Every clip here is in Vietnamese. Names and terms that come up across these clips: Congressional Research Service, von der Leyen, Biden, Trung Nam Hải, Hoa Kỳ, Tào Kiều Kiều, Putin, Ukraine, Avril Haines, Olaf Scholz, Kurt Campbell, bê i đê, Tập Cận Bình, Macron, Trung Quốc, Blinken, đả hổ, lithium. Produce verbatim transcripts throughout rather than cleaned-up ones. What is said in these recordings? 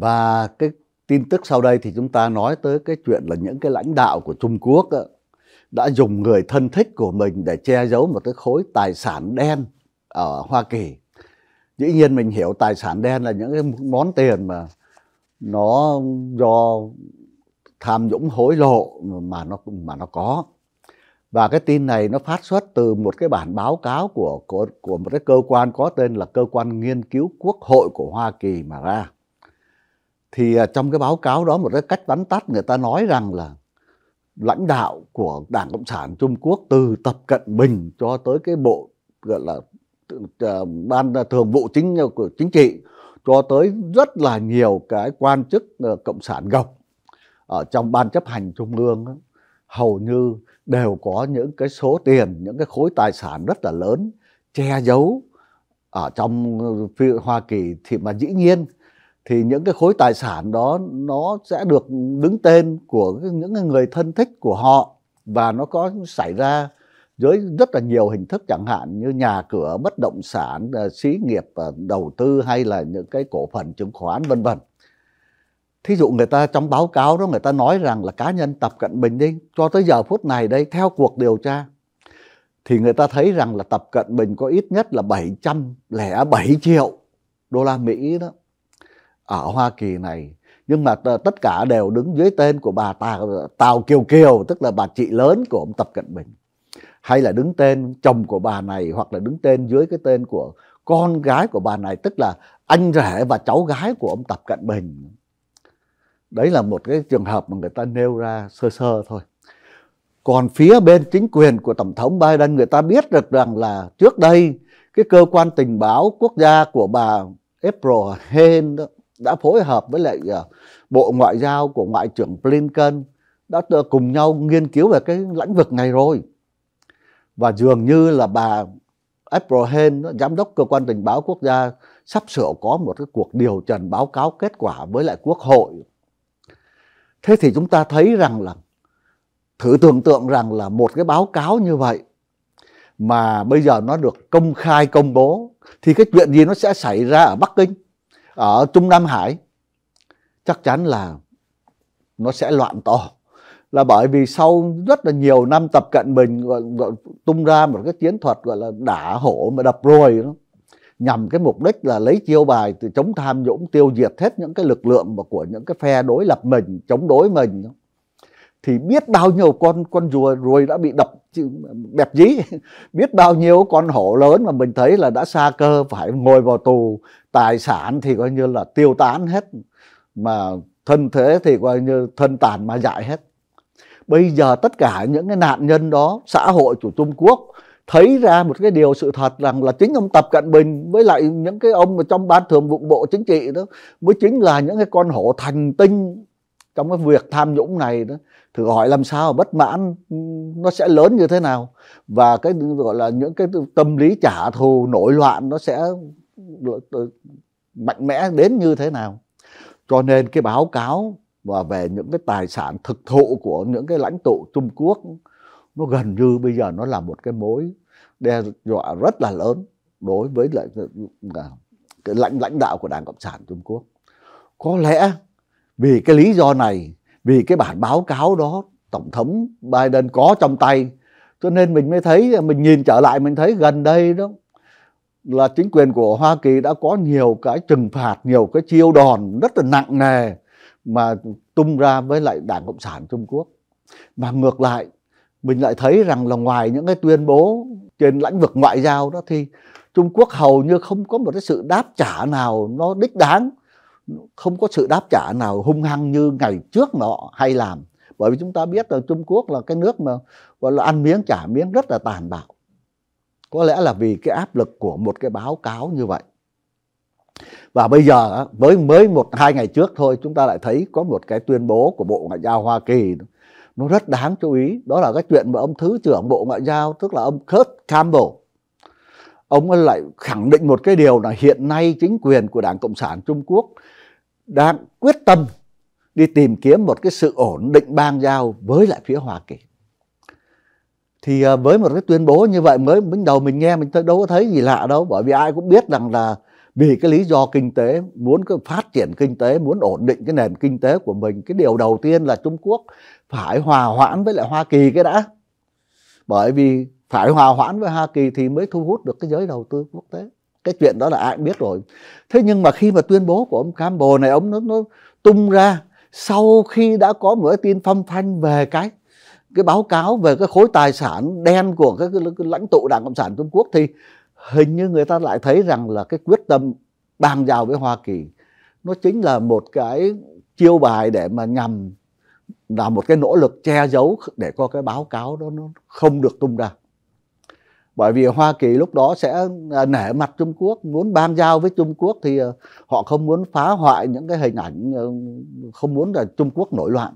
Và cái tin tức sau đây thì chúng ta nói tới cái chuyện là những cái lãnh đạo của Trung Quốc đã dùng người thân thích của mình để che giấu một cái khối tài sản đen ở Hoa Kỳ. Dĩ nhiên mình hiểu tài sản đen là những cái món tiền mà nó do tham nhũng hối lộ mà nó mà nó có. Và cái tin này nó phát xuất từ một cái bản báo cáo của của của một cái cơ quan có tên là Cơ quan Nghiên cứu Quốc hội của Hoa Kỳ mà ra. Thì trong cái báo cáo đó, một cái cách vắn tắt, người ta nói rằng là lãnh đạo của Đảng Cộng sản Trung Quốc từ Tập Cận Bình cho tới cái bộ gọi là ban thường vụ chính của chính trị, cho tới rất là nhiều cái quan chức cộng sản gộc ở trong ban chấp hành trung ương, hầu như đều có những cái số tiền, những cái khối tài sản rất là lớn che giấu ở trong Hoa Kỳ. Thì mà dĩ nhiên thì những cái khối tài sản đó nó sẽ được đứng tên của những người thân thích của họ, và nó có xảy ra với rất là nhiều hình thức, chẳng hạn như nhà cửa, bất động sản, xí nghiệp đầu tư hay là những cái cổ phần chứng khoán vân vân. Thí dụ người ta trong báo cáo đó người ta nói rằng là cá nhân Tập Cận Bình đi, cho tới giờ phút này đây, theo cuộc điều tra thì người ta thấy rằng là Tập Cận Bình có ít nhất là bảy trăm lẻ bảy triệu đô la Mỹ đó ở Hoa Kỳ này, nhưng mà tất cả đều đứng dưới tên của bà Tào Kiều Kiều, tức là bà chị lớn của ông Tập Cận Bình, hay là đứng tên chồng của bà này, hoặc là đứng tên dưới cái tên của con gái của bà này, tức là anh rể và cháu gái của ông Tập Cận Bình. Đấy là một cái trường hợp mà người ta nêu ra sơ sơ thôi. Còn phía bên chính quyền của Tổng thống Biden, người ta biết được rằng là trước đây cái cơ quan tình báo quốc gia của bà Avril Haines đã phối hợp với lại Bộ Ngoại giao của Ngoại trưởng Blinken đã cùng nhau nghiên cứu về cái lĩnh vực này rồi. Và dường như là bà Avril Haines, giám đốc cơ quan tình báo quốc gia, sắp sửa có một cái cuộc điều trần báo cáo kết quả với lại Quốc hội. Thế thì chúng ta thấy rằng là, thử tưởng tượng rằng là một cái báo cáo như vậy mà bây giờ nó được công khai công bố, thì cái chuyện gì nó sẽ xảy ra ở Bắc Kinh, ở Trung Nam Hải? Chắc chắn là nó sẽ loạn to. Là bởi vì sau rất là nhiều năm Tập Cận Bình gọi, gọi, tung ra một cái chiến thuật gọi là đả hổ mà đập rồi đó, nhằm cái mục đích là lấy chiêu bài từ chống tham nhũng, tiêu diệt hết những cái lực lượng mà của những cái phe đối lập mình, chống đối mình đó. Thì biết bao nhiêu con con rùa rồi đã bị đập bẹp dí, biết bao nhiêu con hổ lớn mà mình thấy là đã xa cơ, phải ngồi vào tù, tài sản thì coi như là tiêu tán hết, mà thân thế thì coi như thân tàn mà dại hết. Bây giờ tất cả những cái nạn nhân đó, xã hội của Trung Quốc thấy ra một cái điều sự thật rằng là chính ông Tập Cận Bình với lại những cái ông mà trong ban thường vụ bộ chính trị đó mới chính là những cái con hổ thành tinh trong cái việc tham nhũng này đó. Thử hỏi làm sao bất mãn nó sẽ lớn như thế nào, và cái gọi là những cái tâm lý trả thù nổi loạn nó sẽ mạnh mẽ đến như thế nào. Cho nên cái báo cáo và về những cái tài sản thực thụ của những cái lãnh tụ Trung Quốc, nó gần như bây giờ nó là một cái mối đe dọa rất là lớn đối với lại cái lãnh lãnh đạo của Đảng Cộng sản Trung Quốc. Có lẽ vì cái lý do này, vì cái bản báo cáo đó Tổng thống Biden có trong tay, cho nên mình mới thấy, mình nhìn trở lại mình thấy gần đây đó là chính quyền của Hoa Kỳ đã có nhiều cái trừng phạt, nhiều cái chiêu đòn rất là nặng nề mà tung ra với lại Đảng Cộng sản Trung Quốc. Mà ngược lại, mình lại thấy rằng là ngoài những cái tuyên bố trên lĩnh vực ngoại giao đó, thì Trung Quốc hầu như không có một cái sự đáp trả nào nó đích đáng, không có sự đáp trả nào hung hăng như ngày trước mà họ hay làm. Bởi vì chúng ta biết là Trung Quốc là cái nước mà gọi là ăn miếng trả miếng rất là tàn bạo. Có lẽ là vì cái áp lực của một cái báo cáo như vậy. Và bây giờ mới mới một hai ngày trước thôi, chúng ta lại thấy có một cái tuyên bố của Bộ Ngoại giao Hoa Kỳ nó rất đáng chú ý. Đó là cái chuyện mà ông Thứ trưởng Bộ Ngoại giao, tức là ông Kurt Campbell, ông ấy lại khẳng định một cái điều là hiện nay chính quyền của Đảng Cộng sản Trung Quốc đang quyết tâm đi tìm kiếm một cái sự ổn định bang giao với lại phía Hoa Kỳ. Thì với một cái tuyên bố như vậy, mới bắt đầu mình nghe mình đâu có thấy gì lạ đâu, bởi vì ai cũng biết rằng là vì cái lý do kinh tế, muốn phát triển kinh tế, muốn ổn định cái nền kinh tế của mình. Cái điều đầu tiên là Trung Quốc phải hòa hoãn với lại Hoa Kỳ cái đã. Bởi vì phải hòa hoãn với Hoa Kỳ thì mới thu hút được cái giới đầu tư quốc tế. Cái chuyện đó là ai cũng biết rồi. Thế nhưng mà khi mà tuyên bố của ông Campbell này, ông nó, nó tung ra sau khi đã có một cái tin phong phanh về cái cái báo cáo về cái khối tài sản đen của cái, cái, cái lãnh tụ Đảng Cộng sản Trung Quốc, thì hình như người ta lại thấy rằng là cái quyết tâm bàn giao với Hoa Kỳ nó chính là một cái chiêu bài để mà nhằm, là một cái nỗ lực che giấu để có cái báo cáo đó nó không được tung ra. Bởi vì Hoa Kỳ lúc đó sẽ nể mặt Trung Quốc, muốn bàn giao với Trung Quốc thì họ không muốn phá hoại những cái hình ảnh, không muốn là Trung Quốc nổi loạn.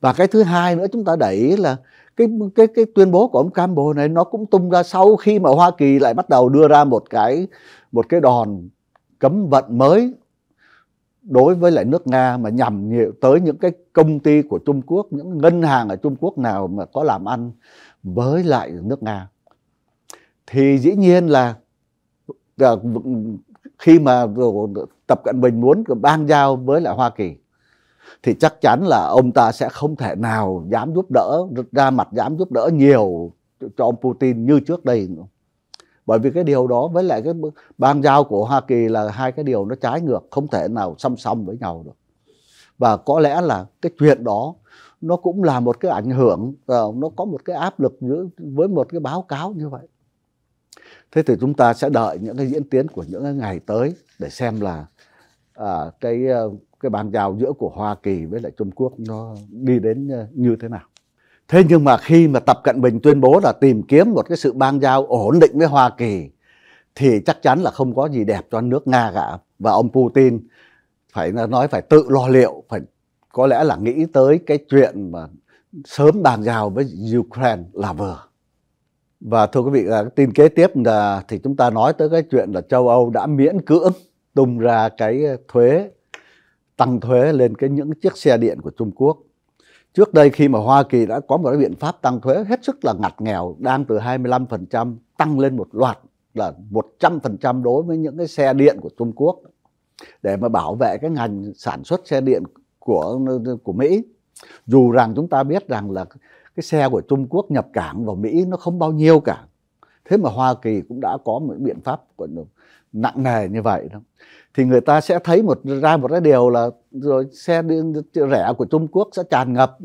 Và cái thứ hai nữa chúng ta để ý là cái, cái, cái tuyên bố của ông Campbell này nó cũng tung ra sau khi mà Hoa Kỳ lại bắt đầu đưa ra một cái, một cái đòn cấm vận mới đối với lại nước Nga, mà nhằm nhiều tới những cái công ty của Trung Quốc, những ngân hàng ở Trung Quốc nào mà có làm ăn với lại nước Nga. Thì dĩ nhiên là khi mà Tập Cận Bình muốn ban giao với lại Hoa Kỳ thì chắc chắn là ông ta sẽ không thể nào dám giúp đỡ, ra mặt dám giúp đỡ nhiều cho ông Putin như trước đây nữa. Bởi vì cái điều đó với lại cái ban giao của Hoa Kỳ là hai cái điều nó trái ngược, không thể nào song song với nhau được. Và có lẽ là cái chuyện đó nó cũng là một cái ảnh hưởng, nó có một cái áp lực với một cái báo cáo như vậy. Thế thì chúng ta sẽ đợi những cái diễn tiến của những ngày tới để xem là à, cái cái bàn giao giữa của Hoa Kỳ với lại Trung Quốc nó đi đến như thế nào. Thế nhưng mà khi mà Tập Cận Bình tuyên bố là tìm kiếm một cái sự bàn giao ổn định với Hoa Kỳ thì chắc chắn là không có gì đẹp cho nước Nga cả. Và ông Putin phải nói phải tự lo liệu, phải có lẽ là nghĩ tới cái chuyện mà sớm bàn giao với Ukraine là vừa. Và thưa quý vị, tin kế tiếp là thì chúng ta nói tới cái chuyện là châu Âu đã miễn cưỡng tung ra cái thuế, tăng thuế lên cái những chiếc xe điện của Trung Quốc. Trước đây khi mà Hoa Kỳ đã có một cái biện pháp tăng thuế hết sức là ngặt nghèo, đang từ hai mươi lăm phần trăm tăng lên một loạt là một trăm phần trăm đối với những cái xe điện của Trung Quốc để mà bảo vệ cái ngành sản xuất xe điện của của Mỹ. Dù rằng chúng ta biết rằng là cái xe của Trung Quốc nhập cảng vào Mỹ nó không bao nhiêu cả. Thế mà Hoa Kỳ cũng đã có một biện pháp nặng nề như vậy đó. Thì người ta sẽ thấy một ra một cái điều là rồi xe điện rẻ của Trung Quốc sẽ tràn ngập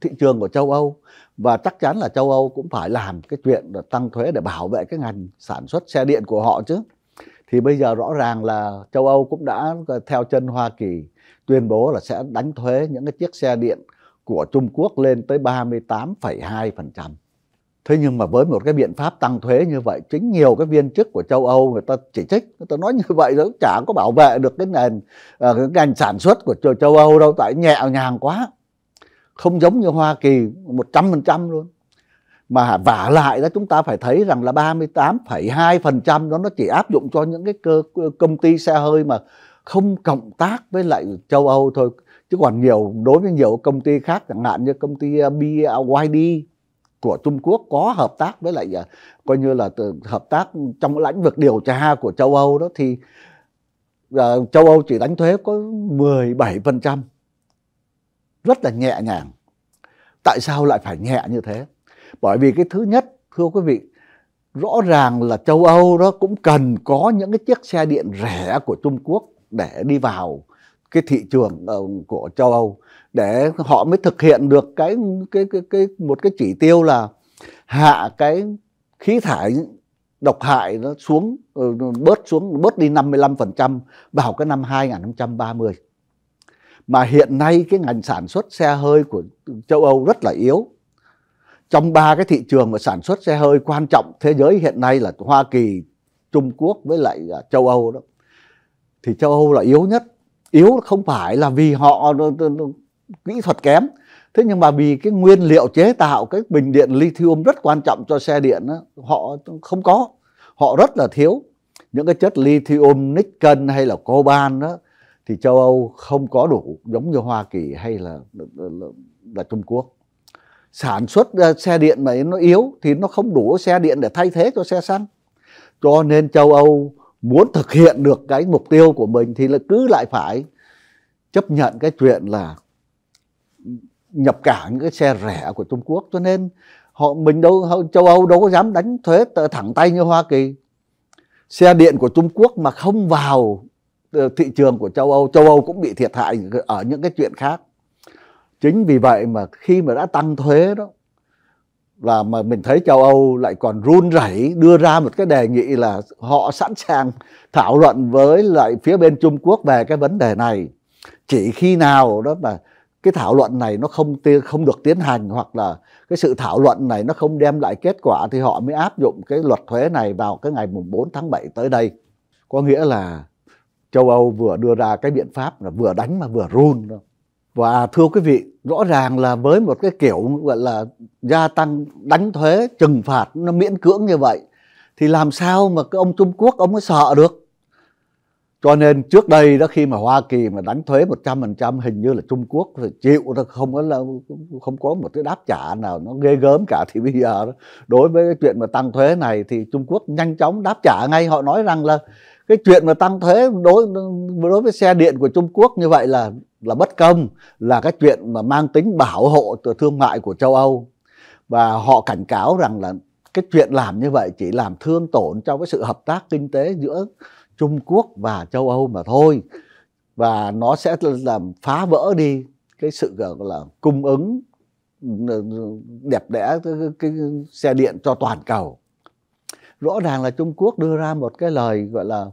thị trường của châu Âu. Và chắc chắn là châu Âu cũng phải làm cái chuyện là tăng thuế để bảo vệ cái ngành sản xuất xe điện của họ chứ. Thì bây giờ rõ ràng là châu Âu cũng đã theo chân Hoa Kỳ tuyên bố là sẽ đánh thuế những cái chiếc xe điện của Trung Quốc lên tới ba mươi tám phẩy hai phần trăm. Thế nhưng mà với một cái biện pháp tăng thuế như vậy, chính nhiều cái viên chức của châu Âu người ta chỉ trích, người ta nói như vậy nó chả có bảo vệ được cái nền cái ngành sản xuất của châu Âu đâu, tại nhẹ nhàng quá, không giống như Hoa Kỳ một trăm phần trăm luôn. Mà vả lại đó, chúng ta phải thấy rằng là ba mươi tám phẩy hai phần trăm đó nó chỉ áp dụng cho những cái cơ, công ty xe hơi mà không cộng tác với lại châu Âu thôi. Chứ còn nhiều, đối với nhiều công ty khác, chẳng hạn như công ty bê i đê của Trung Quốc có hợp tác với lại, coi như là hợp tác trong lĩnh vực điều tra của châu Âu đó, thì uh, châu Âu chỉ đánh thuế có mười bảy phần trăm. Rất là nhẹ nhàng. Tại sao lại phải nhẹ như thế? Bởi vì cái thứ nhất, thưa quý vị, rõ ràng là châu Âu đó cũng cần có những cái chiếc xe điện rẻ của Trung Quốc để đi vào cái thị trường của châu Âu, để họ mới thực hiện được cái cái cái, cái một cái chỉ tiêu là hạ cái khí thải độc hại nó xuống, bớt xuống bớt đi năm mươi lăm phần trăm vào cái năm hai nghìn không trăm ba mươi. Mà hiện nay cái ngành sản xuất xe hơi của châu Âu rất là yếu. Trong ba cái thị trường mà sản xuất xe hơi quan trọng thế giới hiện nay là Hoa Kỳ, Trung Quốc với lại châu Âu đó, thì châu Âu là yếu nhất. Yếu không phải là vì họ kỹ thuật kém, thế nhưng mà vì cái nguyên liệu chế tạo cái bình điện lithium rất quan trọng cho xe điện đó, họ không có, họ rất là thiếu. Những cái chất lithium, nickel hay là coban đó thì châu Âu không có đủ, giống như Hoa Kỳ hay là, là, là, là Trung Quốc. Sản xuất xe điện mà nó yếu thì nó không đủ xe điện để thay thế cho xe xăng. Cho nên châu Âu muốn thực hiện được cái mục tiêu của mình thì là cứ lại phải chấp nhận cái chuyện là nhập cả những cái xe rẻ của Trung Quốc. Cho nên họ mình đâu châu Âu đâu có dám đánh thuế thẳng tay như Hoa Kỳ. Xe điện của Trung Quốc mà không vào thị trường của châu Âu, châu Âu cũng bị thiệt hại ở những cái chuyện khác. Chính vì vậy mà khi mà đã tăng thuế đó là mà mình thấy châu Âu lại còn run rẩy đưa ra một cái đề nghị là họ sẵn sàng thảo luận với lại phía bên Trung Quốc về cái vấn đề này. Chỉ khi nào đó mà cái thảo luận này nó không không được tiến hành hoặc là cái sự thảo luận này nó không đem lại kết quả thì họ mới áp dụng cái luật thuế này vào cái ngày mùng bốn tháng bảy tới đây. Có nghĩa là châu Âu vừa đưa ra cái biện pháp là vừa đánh mà vừa run. Và thưa quý vị, rõ ràng là với một cái kiểu gọi là gia tăng đánh thuế, trừng phạt nó miễn cưỡng như vậy thì làm sao mà cái ông Trung Quốc ông mới sợ được. Cho nên trước đây đó, khi mà Hoa Kỳ mà đánh thuế một trăm phần trăm hình như là Trung Quốc phải chịu, không có là không có một cái đáp trả nào nó ghê gớm cả. Thì bây giờ đó, đối với cái chuyện mà tăng thuế này thì Trung Quốc nhanh chóng đáp trả ngay. Họ nói rằng là cái chuyện mà tăng thuế đối đối với xe điện của Trung Quốc như vậy là là bất công, là cái chuyện mà mang tính bảo hộ thương mại của châu Âu. Và họ cảnh cáo rằng là cái chuyện làm như vậy chỉ làm thương tổn cho cái sự hợp tác kinh tế giữa Trung Quốc và châu Âu mà thôi, và nó sẽ làm phá vỡ đi cái sự gọi là cung ứng đẹp đẽ cái, cái xe điện cho toàn cầu. Rõ ràng là Trung Quốc đưa ra một cái lời gọi là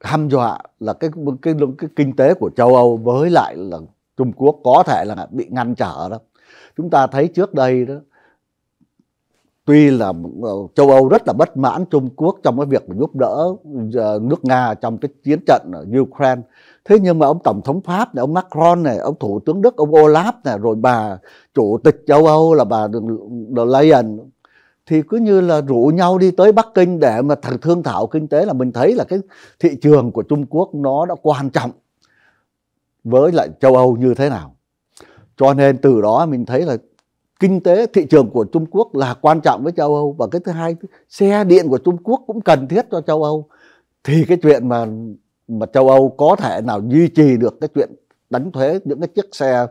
hăm dọa là cái, cái, cái kinh tế của châu Âu với lại là Trung Quốc có thể là bị ngăn trở đó. Chúng ta thấy trước đây đó, tuy là châu Âu rất là bất mãn Trung Quốc trong cái việc giúp đỡ nước Nga trong cái chiến trận ở Ukraine, thế nhưng mà ông Tổng thống Pháp này, ông Macron này, ông Thủ tướng Đức, ông Olaf này, rồi bà Chủ tịch châu Âu là bà von der Leyen thì cứ như là rủ nhau đi tới Bắc Kinh để mà thương thảo kinh tế. Là mình thấy là cái thị trường của Trung Quốc nó đã quan trọng với lại châu Âu như thế nào. Cho nên từ đó mình thấy là kinh tế thị trường của Trung Quốc là quan trọng với châu Âu. Và cái thứ hai, xe điện của Trung Quốc cũng cần thiết cho châu Âu. Thì cái chuyện mà mà châu Âu có thể nào duy trì được cái chuyện đánh thuế những cái chiếc xe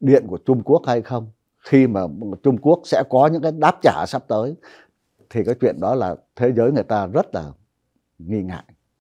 điện của Trung Quốc hay không, khi mà Trung Quốc sẽ có những cái đáp trả sắp tới, thì cái chuyện đó là thế giới người ta rất là nghi ngại.